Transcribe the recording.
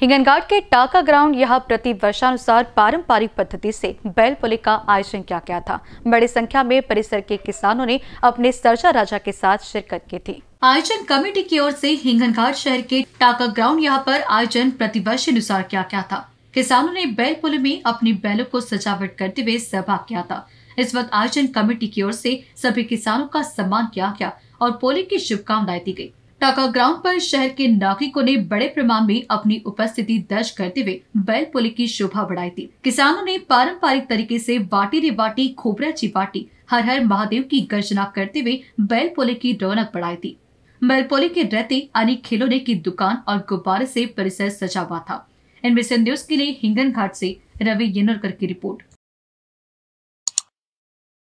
हिंगणघाट के टाका ग्राउंड यहाँ प्रति वर्षानुसार पारंपरिक पद्धति से बैलपोले का आयोजन किया गया था। बड़ी संख्या में परिसर के किसानों ने अपने सरजा राजा के साथ शिरकत की थी। आयोजन कमेटी की ओर से हिंगणघाट शहर के टाका ग्राउंड यहाँ पर आयोजन प्रतिवर्ष अनुसार किया गया था। किसानों ने बैलपोले में अपने बैलों को सजावट करते हुए सहभाग किया था। इस वक्त आयोजन कमेटी की ओर से सभी किसानों का सम्मान किया गया और पोले की शुभकामनाएं दी गयी। टाका ग्राउंड पर शहर के नागरिकों ने बड़े पैमाने में अपनी उपस्थिति दर्ज करते हुए बैलपोले की शोभा बढ़ाई थी। किसानों ने पारंपरिक तरीके से बाटी रे बाटी खोबरा ची बाटी हर हर महादेव की गर्जना करते हुए बैलपोले की रौनक बढ़ाई थी। बैलपोले के रहते अनेक खिलौने की दुकान और गुब्बारे से परिसर सजा हुआ था। इनमें से न्यूज के लिए हिंगणघाट से रवि येकर की रिपोर्ट।